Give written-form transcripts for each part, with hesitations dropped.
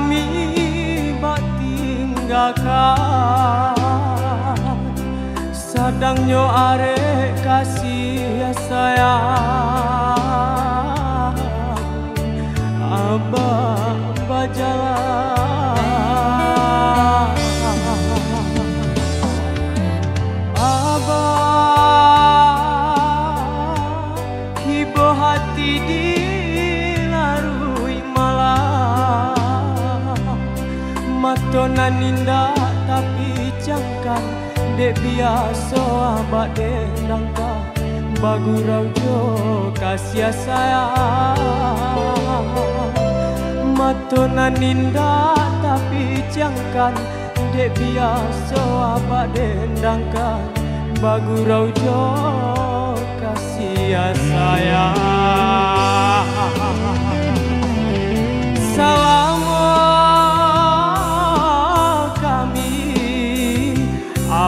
kami batin tinggalkan sadangnyo are kasih sayang abah bajalan abah hibo hati di Matona ninda tapi jangkan dek biasa abak dek nangka bagurau jo kasih sayang Matona ninda tapi jangkan dek biasa abak dek nangka bagurau jo kasih sayang Salam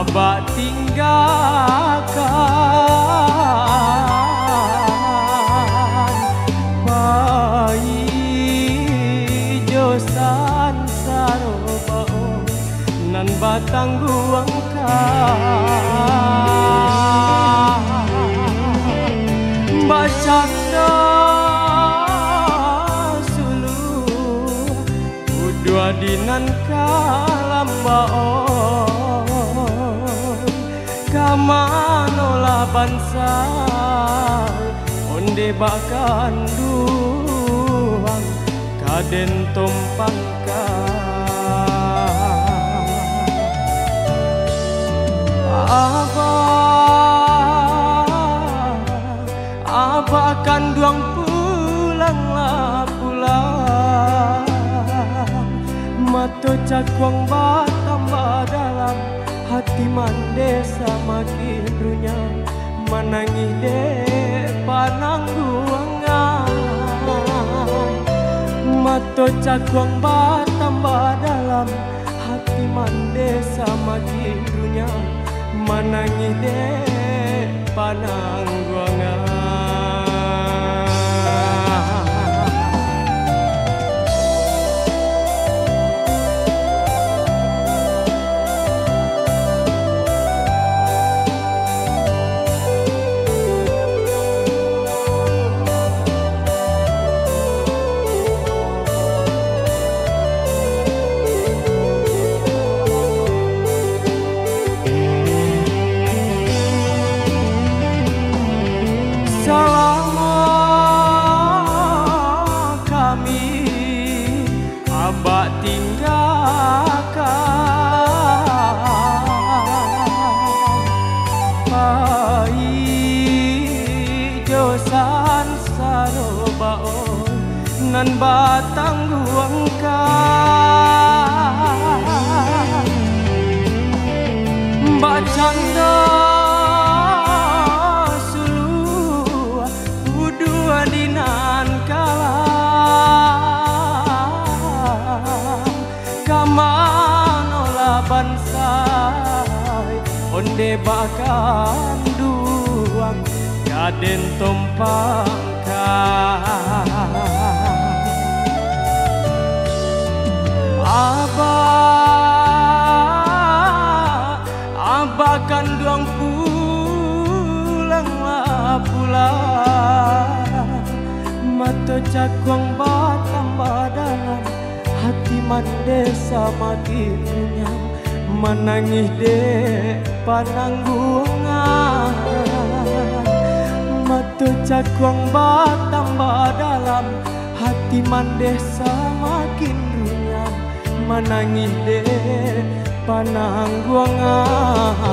abah tinggalkan bayi josan sarobao nan batangguangkan bacakna sulu udua dinan kalambao Kamanola bansa onde bakan duang kaden tompangkan Aba akan duang pulanglah pulang Mato cakuang batamba dalam Hati mandesa makin runyam Menangih dek Panangguangan Mato cakuang batamba dalam Hati mandesa makin runyam Menangih dek Panangguangan nan batangguangkan bacanda sulu budua dinan kalah kamanola bansai onde bakan duang kaden tompangkan Abah kan doang pulanglah pulang Mato cakuang batamba dalam Hati mandesa makin runyam Menangih dek Panangguangan Mato cakuang batamba dalam Hati mandesa makin runyam Menangih dek Panangguangan